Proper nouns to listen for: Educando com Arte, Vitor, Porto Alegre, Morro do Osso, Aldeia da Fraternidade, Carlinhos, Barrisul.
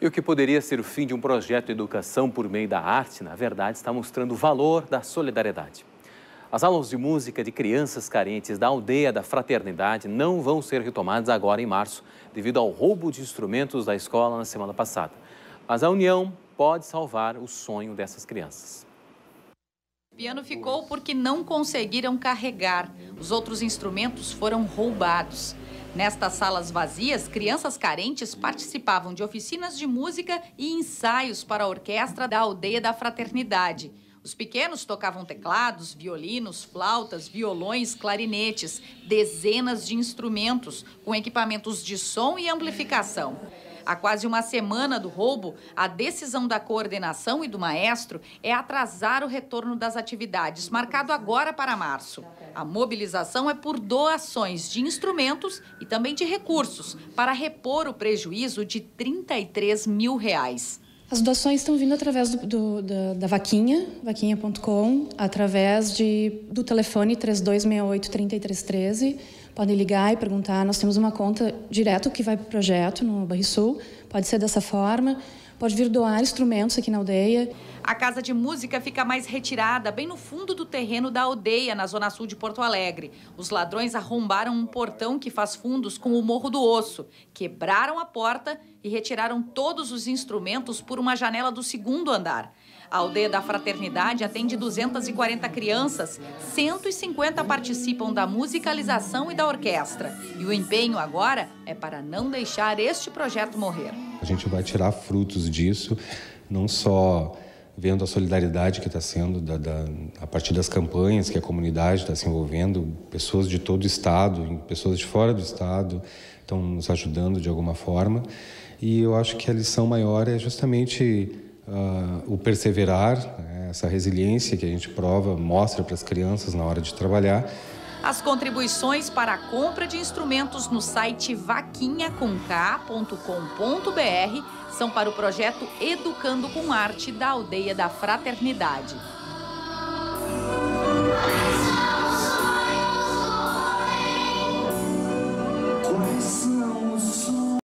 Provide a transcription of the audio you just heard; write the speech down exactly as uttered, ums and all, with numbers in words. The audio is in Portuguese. E o que poderia ser o fim de um projeto de educação por meio da arte, na verdade, está mostrando o valor da solidariedade. As aulas de música de crianças carentes da Aldeia da Fraternidade não vão ser retomadas agora em março, devido ao roubo de instrumentos da escola na semana passada. Mas a união pode salvar o sonho dessas crianças. O piano ficou porque não conseguiram carregar. Os outros instrumentos foram roubados. Nestas salas vazias, crianças carentes participavam de oficinas de música e ensaios para a orquestra da Aldeia da Fraternidade. Os pequenos tocavam teclados, violinos, flautas, violões, clarinetes, dezenas de instrumentos, com equipamentos de som e amplificação. Há quase uma semana do roubo, a decisão da coordenação e do maestro é atrasar o retorno das atividades, marcado agora para março. A mobilização é por doações de instrumentos e também de recursos, para repor o prejuízo de trinta e três mil reais. As doações estão vindo através do, do, da, da vaquinha, vaquinha ponto com, através de, do telefone três dois seis oito, três três um três. Podem ligar e perguntar. Nós temos uma conta direto que vai para o projeto no Barrisul. Pode ser dessa forma. Pode vir doar instrumentos aqui na aldeia. A Casa de Música fica mais retirada, bem no fundo do terreno da aldeia, na zona sul de Porto Alegre. Os ladrões arrombaram um portão que faz fundos com o Morro do Osso, quebraram a porta e retiraram todos os instrumentos por uma janela do segundo andar. A Aldeia da Fraternidade atende duzentas e quarenta crianças, cento e cinquenta participam da musicalização e da orquestra. E o empenho agora é para não deixar este projeto morrer. A gente vai tirar frutos disso, não só vendo a solidariedade que está sendo da, da, a partir das campanhas que a comunidade está se envolvendo, pessoas de todo o estado, pessoas de fora do estado estão nos ajudando de alguma forma. E eu acho que a lição maior é justamente Uh, o perseverar, né, essa resiliência que a gente prova, mostra para as crianças na hora de trabalhar. As contribuições para a compra de instrumentos no site vaquinha com k ponto com ponto br são para o projeto Educando com Arte da Aldeia da Fraternidade.